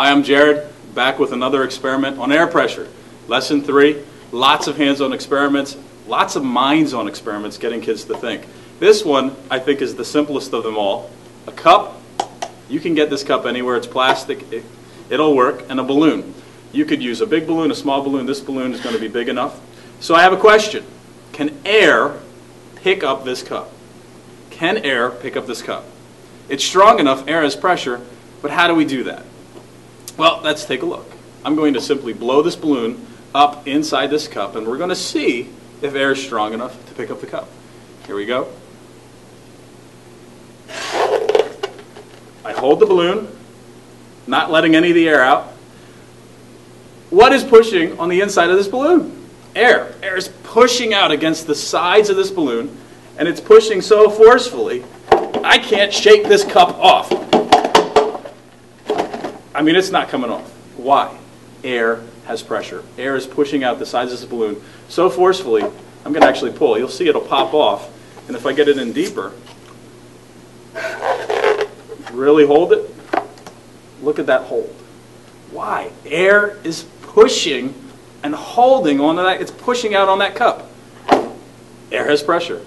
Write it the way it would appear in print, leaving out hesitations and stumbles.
Hi, I'm Jared, back with another experiment on air pressure. Lesson 3, lots of hands-on experiments, lots of minds on experiments, getting kids to think. This one, I think, is the simplest of them all. A cup, you can get this cup anywhere, it's plastic, it'll work, and a balloon. You could use a big balloon, a small balloon, this balloon is going to be big enough. So I have a question. Can air pick up this cup? Can air pick up this cup? It's strong enough, air has pressure, but how do we do that? Well, let's take a look. I'm going to simply blow this balloon up inside this cup, and we're going to see if air is strong enough to pick up the cup. Here we go. I hold the balloon, not letting any of the air out. What is pushing on the inside of this balloon? Air. Air is pushing out against the sides of this balloon, and it's pushing so forcefully, I can't shake this cup off. I mean, it's not coming off. Why? Air has pressure. Air is pushing out the sides of this balloon so forcefully, I'm going to actually pull. You'll see it'll pop off. And if I get it in deeper, really hold it, look at that hold. Why? Air is pushing and holding on to that. It's pushing out on that cup. Air has pressure.